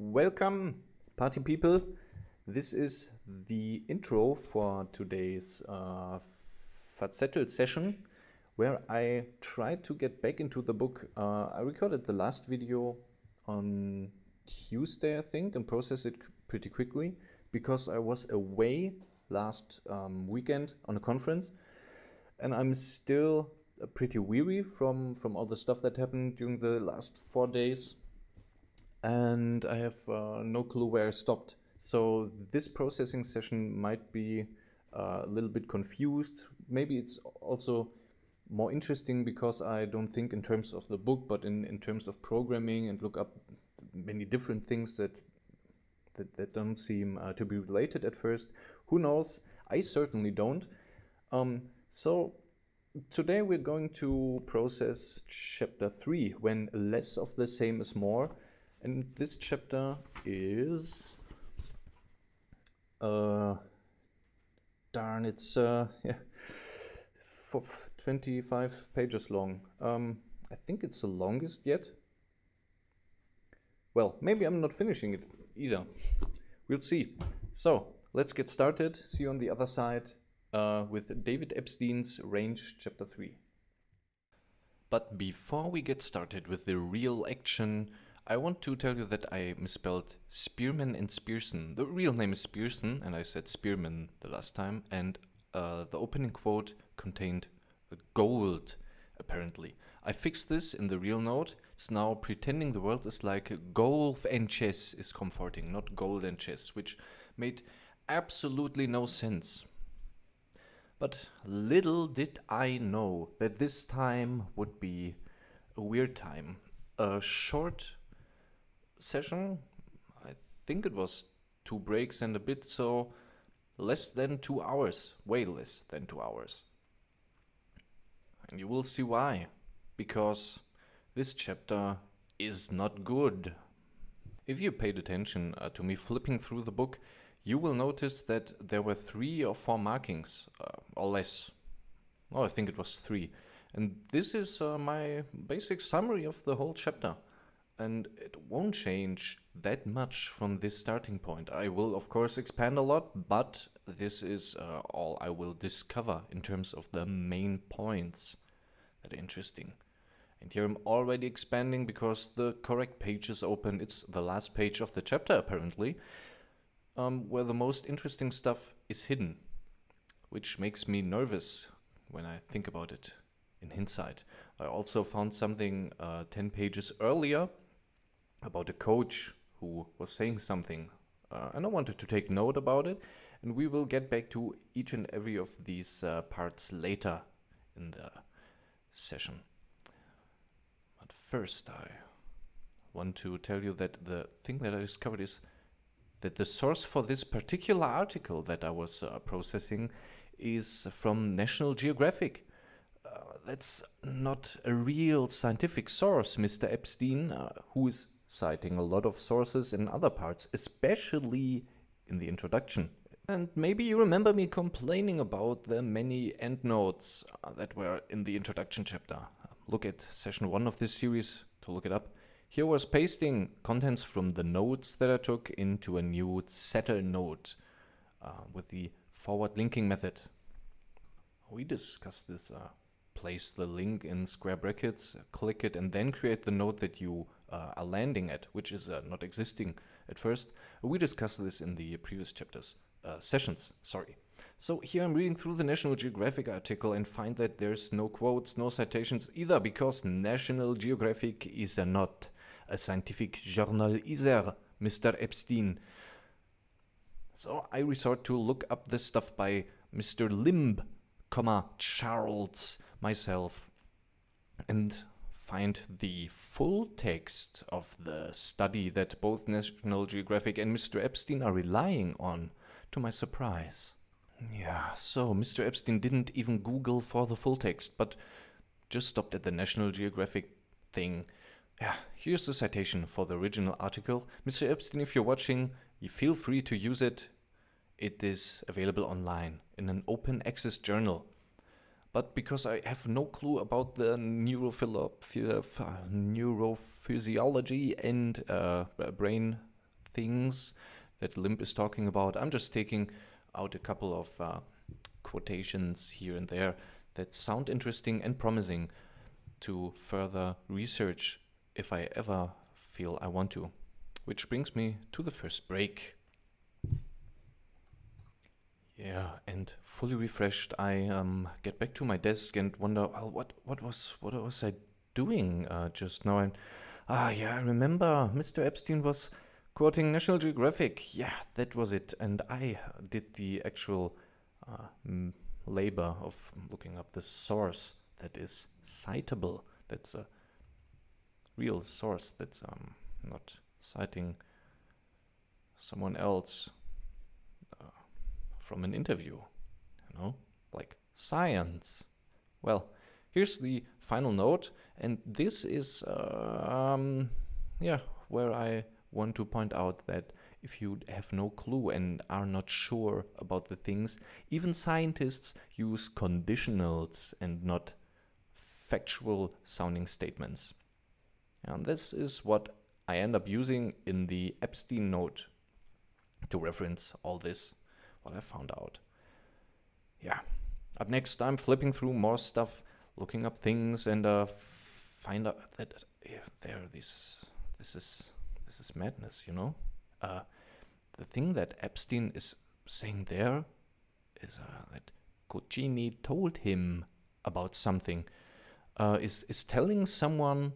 Welcome, party people. This is the intro for today's Verzettel session, where I try to get back into the book. I recorded the last video on Tuesday, I think, and processed it pretty quickly because I was away last weekend on a conference, and I'm still pretty weary from all the stuff that happened during the last 4 days, and I have no clue where I stopped. So this processing session might be a little bit confused. Maybe it's also more interesting because I don't think in terms of the book, but in terms of programming, and look up many different things that don't seem to be related at first. Who knows? I certainly don't. So today we're going to process chapter 3, when less of the same is more. And this chapter is... darn, it's 25 pages long. I think it's the longest yet. Well, maybe I'm not finishing it either. We'll see. So let's get started. See you on the other side with David Epstein's Range, Chapter 3. But before we get started with the real action, I want to tell you that I misspelled Spearman and Spearson. The real name is Spearson, and I said Spearman the last time, and the opening quote contained gold, apparently. I fixed this in the real note. It's now pretending the world is like golf and chess is comforting, not gold and chess, which made absolutely no sense. But little did I know that this time would be a weird time. A short session, I think it was 2 breaks and a bit, so less than 2 hours, way less than 2 hours. And you will see why, because this chapter is not good. If you paid attention to me flipping through the book, you will notice that there were 3 or 4 markings, or less. Oh, I think it was 3. And this is my basic summary of the whole chapter. And it won't change that much from this starting point. I will, of course, expand a lot, but this is all I will discover in terms of the main points that are interesting. And here I'm already expanding because the correct page is open. It's the last page of the chapter, apparently, where the most interesting stuff is hidden, which makes me nervous when I think about it in hindsight. I also found something 10 pages earlier about a coach who was saying something, and I wanted to take note about it, and we will get back to each and every of these parts later in the session. But first I want to tell you that the thing that I discovered is that the source for this particular article that I was processing is from National Geographic. That's not a real scientific source, Mr. Epstein, who is citing a lot of sources in other parts, especially in the introduction. And maybe you remember me complaining about the many endnotes that were in the introduction chapter. Look at session 1 of this series to look it up. Here was pasting contents from the notes that I took into a new setter note with the forward linking method. We discussed this. Place the link in square brackets, click it, and then create the node that you are landing at, which is not existing at first. We discussed this in the previous chapters, sessions, sorry. So here I'm reading through the National Geographic article and find that there's no quotes, no citations either, because National Geographic is not a scientific journal either, Mr. Epstein. So I resort to look up this stuff by Mr. Limb, Charles, myself, and find the full text of the study that both National Geographic and Mr. Epstein are relying on, to my surprise. Yeah, so Mr. Epstein didn't even Google for the full text, but just stopped at the National Geographic thing. Yeah, here's the citation for the original article. Mr. Epstein, if you're watching, you feel free to use it. It is available online in an open access journal. But because I have no clue about the neurophysiology and brain things that Limb is talking about. I'm just taking out a couple of quotations here and there that sound interesting and promising to further research if I ever feel I want to. Which brings me to the first break. Yeah, and fully refreshed, I get back to my desk and wonder, well, what was I doing just now? And yeah, I remember Mr. Epstein was quoting National Geographic. Yeah, that was it. And I did the actual labor of looking up the source that is citable. That's a real source. That's not citing someone else from an interview, you know, like science. Well, here's the final note, and this is, yeah, where I want to point out that if you have no clue and are not sure about the things, even scientists use conditionals and not factual sounding statements. And this is what I end up using in the Epstein note to reference all this. What I found out. Yeah. Up next, I'm flipping through more stuff, looking up things, and find out that there are these. This is madness, you know. The thing that Epstein is saying there is that Cuccini told him about something. Is telling someone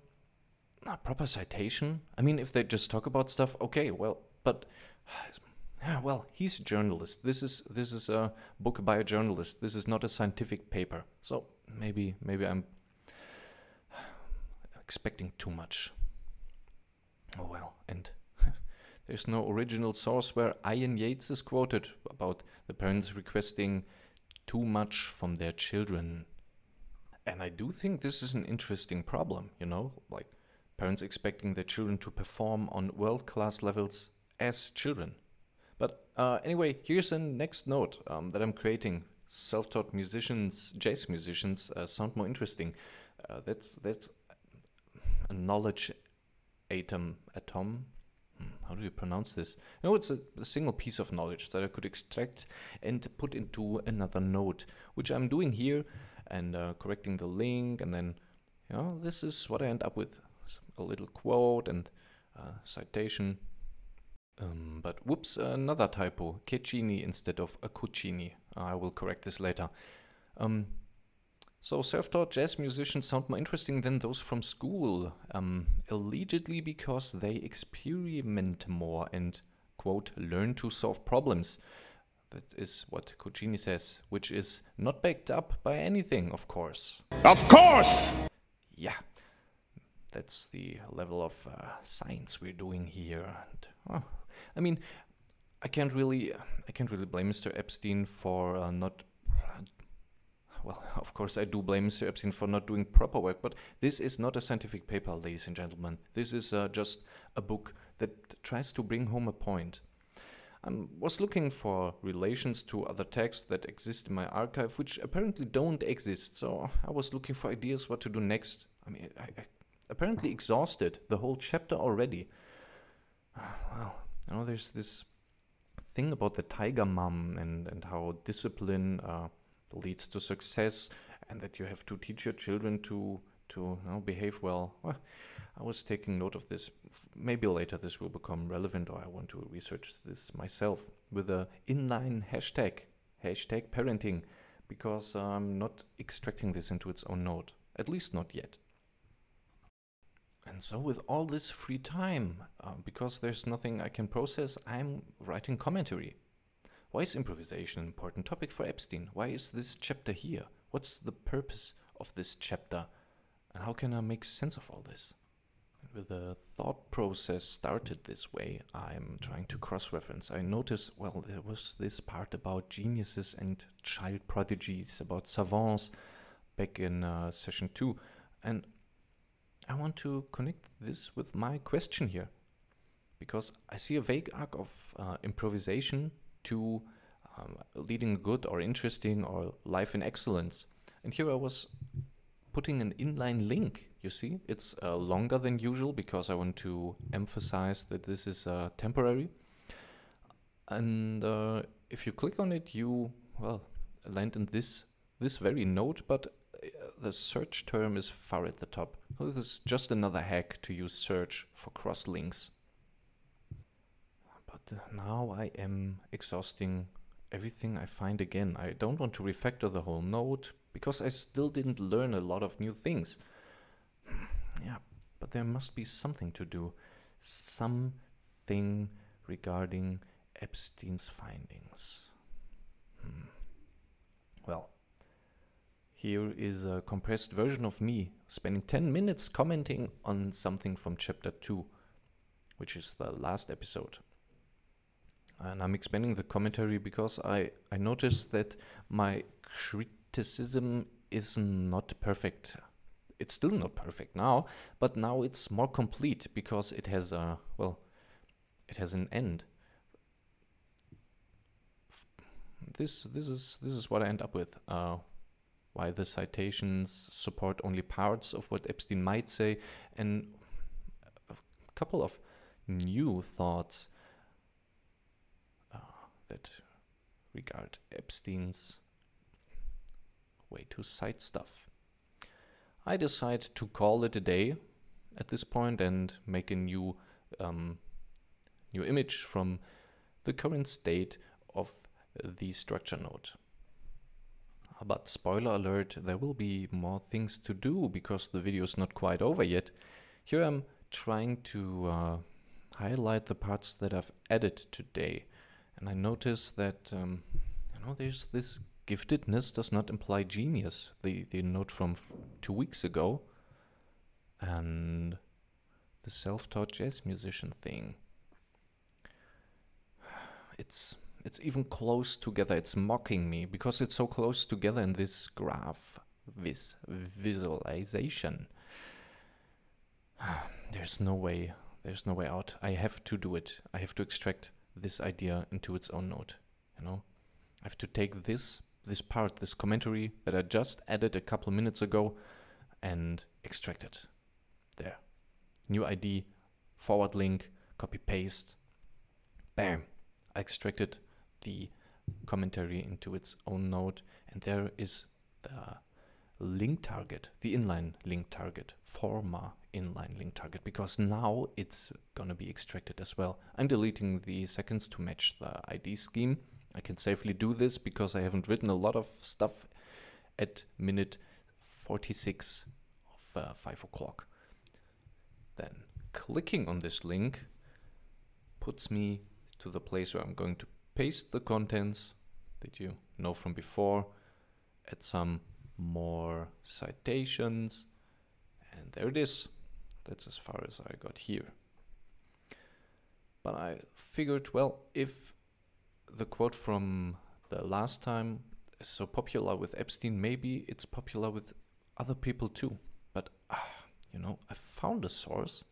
a proper citation? I mean, if they just talk about stuff, okay, well, but. Well, he's a journalist. This is a book by a journalist. This is not a scientific paper. So maybe I'm expecting too much. Oh well, and there's no original source where Ian Yeats is quoted about the parents requesting too much from their children. And I do think this is an interesting problem, you know, like parents expecting their children to perform on world-class levels as children. But anyway, here's the next note that I'm creating. Self-taught musicians, jazz musicians, sound more interesting. That's a knowledge atom. How do you pronounce this? No, it's a single piece of knowledge that I could extract and put into another note, which I'm doing here, and correcting the link, and then, you know, this is what I end up with. A little quote and citation. But whoops, another typo. Cuccini instead of a Cuccini. I will correct this later. So self-taught jazz musicians sound more interesting than those from school, allegedly because they experiment more and, quote, learn to solve problems. That is what Cuccini says, which is not backed up by anything, of course. Of course! Yeah. That's the level of science we're doing here. And, I mean, I can't really blame Mr. Epstein for not. Well, of course I do blame Mr. Epstein for not doing proper work, but this is not a scientific paper, ladies and gentlemen. This is just a book that tries to bring home a point. I was looking for relations to other texts that exist in my archive, which apparently don't exist. So I was looking for ideas what to do next. I mean, I apparently exhausted the whole chapter already. Well, you know, there's this thing about the tiger mom and how discipline leads to success, and that you have to teach your children to you know, behave well. Well, I was taking note of this. Maybe later this will become relevant, or I want to research this myself with a inline hashtag parenting, because I'm not extracting this into its own note, at least not yet. And so with all this free time, because there's nothing I can process, I'm writing commentary. Why is improvisation an important topic for Epstein? Why is this chapter here? What's the purpose of this chapter? And how can I make sense of all this? With the thought process started this way, I'm trying to cross-reference. I notice, well, there was this part about geniuses and child prodigies, about savants, back in session 2. And I want to connect this with my question here, because I see a vague arc of improvisation to leading good or interesting or life in excellence. And here I was putting an inline link. You see, it's longer than usual because I want to emphasize that this is temporary. And if you click on it, you, well, land in this very note, but the search term is far at the top. So this is just another hack to use search for cross-links. But now I am exhausting everything I find again. I don't want to refactor the whole note because I still didn't learn a lot of new things. Yeah, but there must be something to do. Something regarding Epstein's findings. Well, here is a compressed version of me spending 10 minutes commenting on something from chapter 2, which is the last episode. And I'm expanding the commentary because I noticed that my criticism is not perfect. It's still not perfect now, but now it's more complete because it has a, well, it has an end. This is what I end up with. Why the citations support only parts of what Epstein might say, and a couple of new thoughts that regard Epstein's way to cite stuff. I decide to call it a day at this point and make a new, new image from the current state of the structure node. But spoiler alert, there will be more things to do because the video is not quite over yet. Here I'm trying to highlight the parts that I've added today. And I notice that you know, there's this giftedness does not imply genius. The note from 2 weeks ago and the self-taught jazz musician thing. It's even close together. It's mocking me because it's so close together in this graph, this visualization. There's no way out. I have to do it. I have to extract this idea into its own note. You know, I have to take this part, this commentary that I just added a couple of minutes ago, and extract it. There, new ID, forward link, copy paste, bam. I extracted the commentary into its own node, and there is the link target, the inline link target, former inline link target, because now it's gonna be extracted as well. I'm deleting the seconds to match the ID scheme. I can safely do this because I haven't written a lot of stuff at minute 46 of 5 o'clock. Then clicking on this link puts me to the place where I'm going to paste the contents that you know from before, add some more citations, and there it is. That's as far as I got here. But I figured, well, if the quote from the last time is so popular with Epstein, maybe it's popular with other people too. But, you know, I found a source,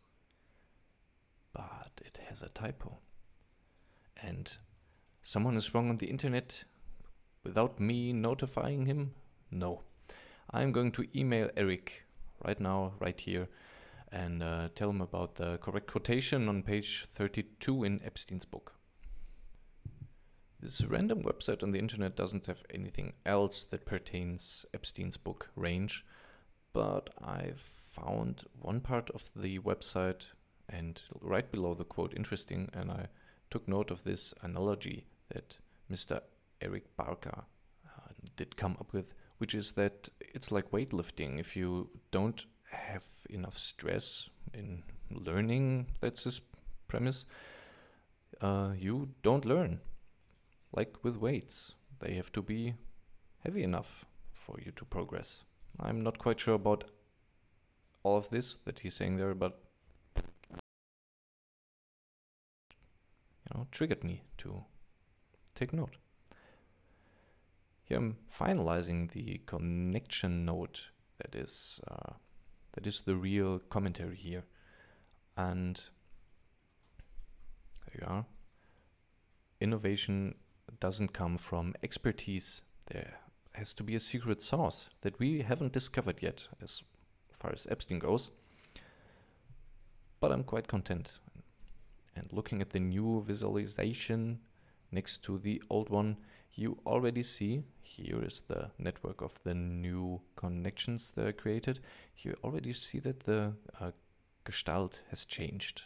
but it has a typo. And someone is wrong on the internet without me notifying him? No. I'm going to email Eric right now, right here, and tell him about the correct quotation on page 32 in Epstein's book. This random website on the internet doesn't have anything else that pertains Epstein's book Range, but I found one part of the website and right below the quote interesting, and I took note of this analogy that Mr. Eric Barker did come up with, which is that it's like weightlifting. If you don't have enough stress in learning, that's his premise, you don't learn. Like with weights, they have to be heavy enough for you to progress. I'm not quite sure about all of this that he's saying there, but triggered me to take note. Here I'm finalizing the connection note that is the real commentary here, and there you are. Innovation doesn't come from expertise. There has to be a secret source that we haven't discovered yet, as far as Epstein goes. But I'm quite content. And looking at the new visualization next to the old one, you already see, here is the network of the new connections that are created. You already see that the gestalt has changed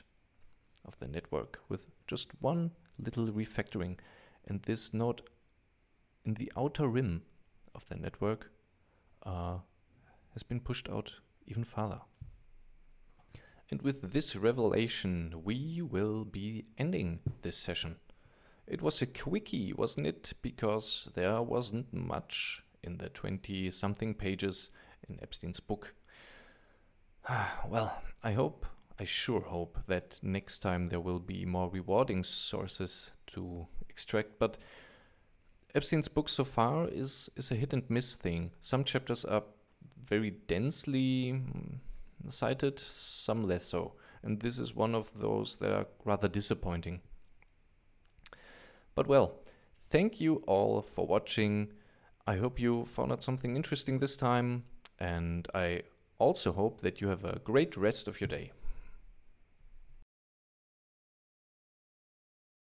of the network with just one little refactoring. And this node in the outer rim of the network has been pushed out even farther. And with this revelation, we will be ending this session. It was a quickie, wasn't it? Because there wasn't much in the 20-something pages in Epstein's book. Well, I sure hope that next time there will be more rewarding sources to extract, but Epstein's book so far is a hit and miss thing. Some chapters are very densely cited, some less so. And this is one of those that are rather disappointing. But well, thank you all for watching. I hope you found out something interesting this time, and I also hope that you have a great rest of your day.